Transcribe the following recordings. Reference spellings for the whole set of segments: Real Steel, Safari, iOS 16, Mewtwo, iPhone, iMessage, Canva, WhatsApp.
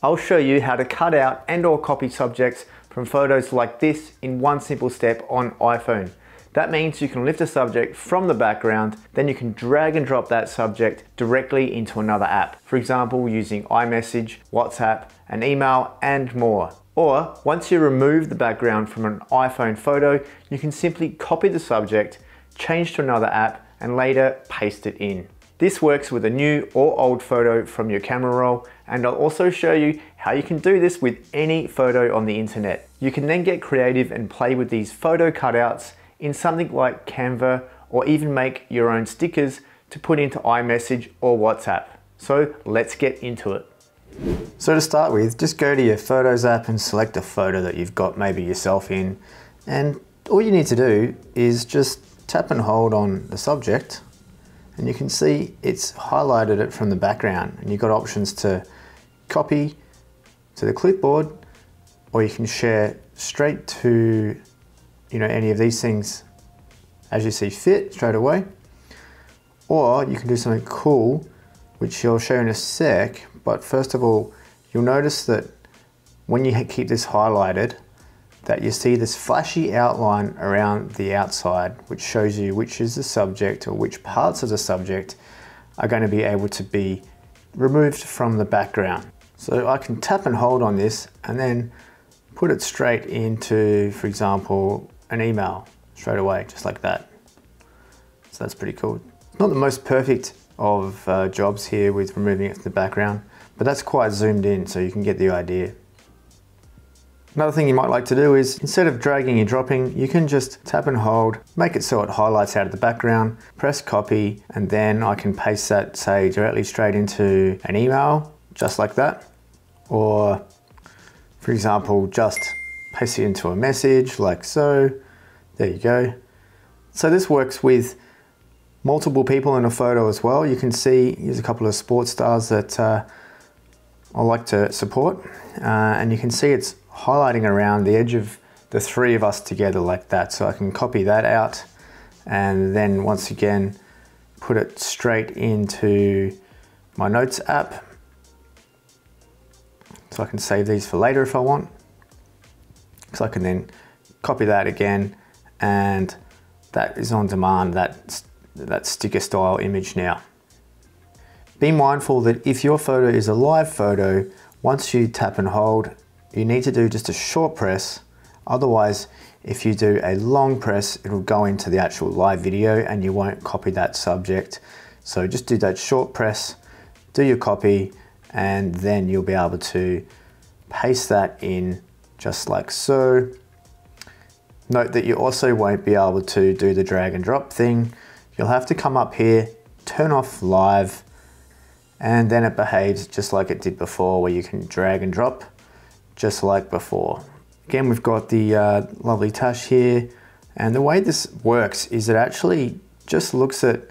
I'll show you how to cut out and or copy subjects from photos like this in one simple step on iPhone. That means you can lift a subject from the background, then you can drag and drop that subject directly into another app. For example, using iMessage, WhatsApp, an email, and more. Or once you remove the background from an iPhone photo, you can simply copy the subject, change to another app, and later paste it in. This works with a new or old photo from your camera roll, and I'll also show you how you can do this with any photo on the internet. You can then get creative and play with these photo cutouts in something like Canva, or even make your own stickers to put into iMessage or WhatsApp. So let's get into it. So to start with, just go to your Photos app and select a photo that you've got maybe yourself in. And all you need to do is just tap and hold on the subject, and you can see it's highlighted it from the background, and you've got options to copy to the clipboard, or you can share straight to any of these things as you see fit straight away, or you can do something cool which I'll show in a sec. But first of all, you'll notice that when you keep this highlighted, that you see this flashy outline around the outside, which shows you which is the subject or which parts of the subject are going to be able to be removed from the background. So I can tap and hold on this and then put it straight into, for example, an email straight away, just like that. So that's pretty cool. It's not the most perfect of jobs here with removing it from the background, but that's quite zoomed in, so you can get the idea. Another thing you might like to do is, instead of dragging and dropping, you can just tap and hold, make it so it highlights out of the background, press copy, and then I can paste that, say, directly straight into an email, just like that. Or, for example, just paste it into a message like so. There you go. So this works with multiple people in a photo as well. You can see here's a couple of sports stars that I like to support, and you can see it's highlighting around the edge of the three of us together like that. So I can copy that out and then once again put it straight into my Notes app, so I can save these for later if I want. So I can then copy that again, and that is on demand, that sticker style image now. Be mindful that if your photo is a live photo, once you tap and hold, you need to do just a short press. Otherwise, if you do a long press, it'll go into the actual live video and you won't copy that subject. So just do that short press, do your copy, and then you'll be able to paste that in just like so. Note that you also won't be able to do the drag and drop thing. You'll have to come up here, turn off live, and then it behaves just like it did before, where you can drag and drop just like before. Again, we've got the lovely Tash here, and the way this works is it actually just looks at,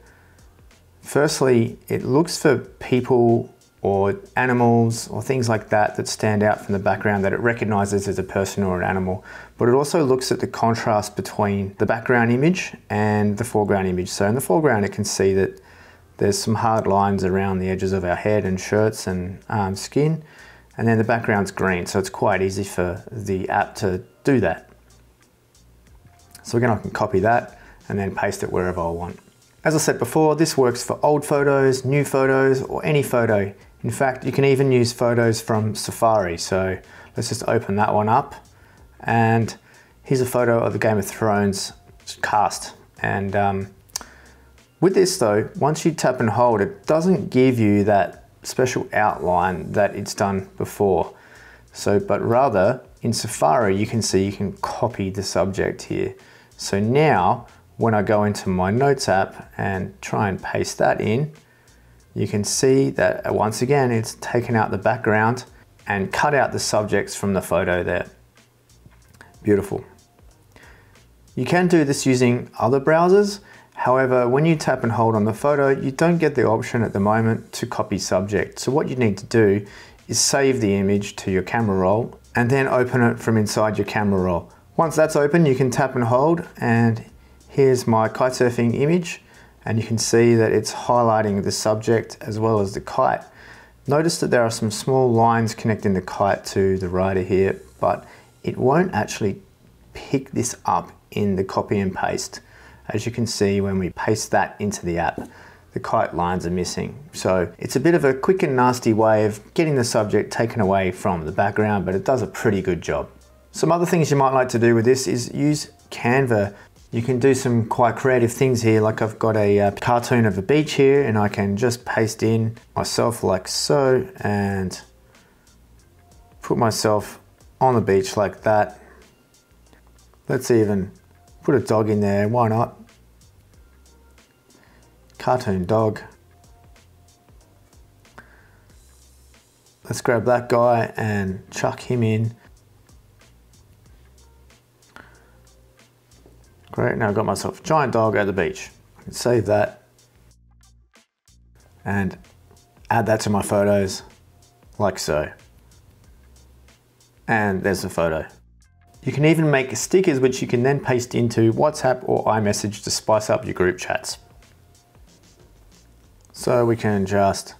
firstly, it looks for people or animals or things like that that stand out from the background that it recognizes as a person or an animal. But it also looks at the contrast between the background image and the foreground image. So in the foreground, it can see that there's some hard lines around the edges of our head and shirts and skin. And then the background's green, so it's quite easy for the app to do that. So again, I can copy that and then paste it wherever I want. As I said before, this works for old photos, new photos, or any photo. In fact, you can even use photos from Safari. So let's just open that one up. And here's a photo of the Game of Thrones cast. And with this though, once you tap and hold, it doesn't give you that special outline that it's done before. So, but rather in Safari, you can see you can copy the subject here. So now when I go into my Notes app and try and paste that in, you can see that once again, it's taken out the background and cut out the subjects from the photo there. Beautiful. You can do this using other browsers. However, when you tap and hold on the photo, you don't get the option at the moment to copy subject. So what you need to do is save the image to your camera roll and then open it from inside your camera roll. Once that's open, you can tap and hold, and here's my kitesurfing image. And you can see that it's highlighting the subject as well as the kite. Notice that there are some small lines connecting the kite to the rider here, but it won't actually pick this up in the copy and paste. As you can see, when we paste that into the app, the kite lines are missing. So it's a bit of a quick and nasty way of getting the subject taken away from the background, but it does a pretty good job. Some other things you might like to do with this is use Canva. You can do some quite creative things here, like I've got a cartoon of a beach here, and I can just paste in myself like so and put myself on the beach like that. Let's even put a dog in there, why not? Cartoon dog. Let's grab that guy and chuck him in. Great, now I've got myself a giant dog at the beach. I can save that and add that to my photos like so. And there's the photo. You can even make stickers which you can then paste into WhatsApp or iMessage to spice up your group chats. So we can just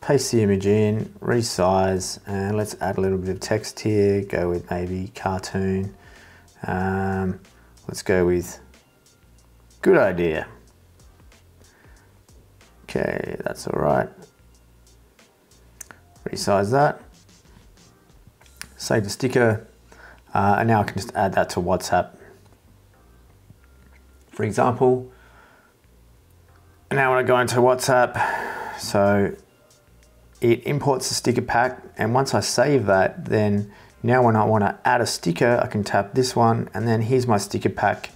paste the image in, resize, and let's add a little bit of text here. Go with maybe cartoon. Let's go with good idea. Okay, that's all right. Resize that. Save the sticker, and now I can just add that to WhatsApp, for example. And now when I go into WhatsApp, so it imports the sticker pack, and once I save that, then now when I want to add a sticker, I can tap this one, and then here's my sticker pack.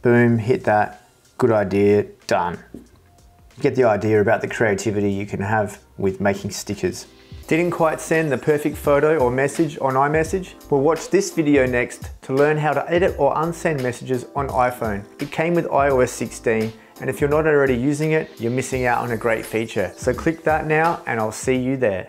Boom, hit that, good idea, done. You get the idea about the creativity you can have with making stickers. Didn't quite send the perfect photo or message on iMessage? Well, watch this video next to learn how to edit or unsend messages on iPhone. It came with iOS 16, and if you're not already using it, you're missing out on a great feature. So click that now, and I'll see you there.